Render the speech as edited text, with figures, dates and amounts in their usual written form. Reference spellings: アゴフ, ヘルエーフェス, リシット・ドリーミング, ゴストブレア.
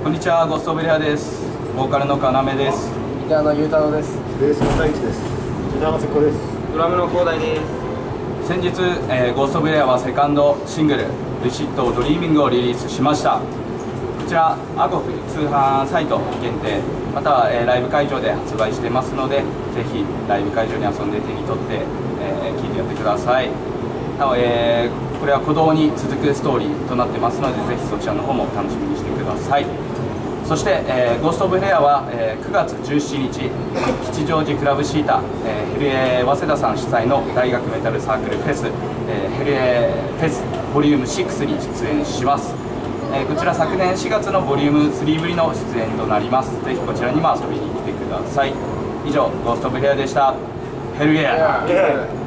こんにちは、ゴストブレアです。ボーカルの要です。ギターのゆうたろうです。ベースの大地です。ギターのせっこです。ドラムのこうだいです。先日、ゴストブレアはセカンドシングル「リシット・ドリーミング」をリリースしました。こちらアゴフ通販サイト限定、または、ライブ会場で発売していますので、ぜひライブ会場に遊んで手に取って、聴いてやってください。なお、これは鼓動に続くストーリーとなってますので、ぜひそちらの方も楽しみにしてください。そして、ゴースト・オブ・ヘアは、9月17日吉祥寺クラブシータ、ヘルエー早稲田さん主催の大学メタルサークルフェス、ヘルエーフェスボリューム6に出演します。こちら昨年4月のボリューム3ぶりの出演となります。ぜひこちらにも遊びに来てください。以上、ゴースト・オブ・ヘアでした。ヘルエー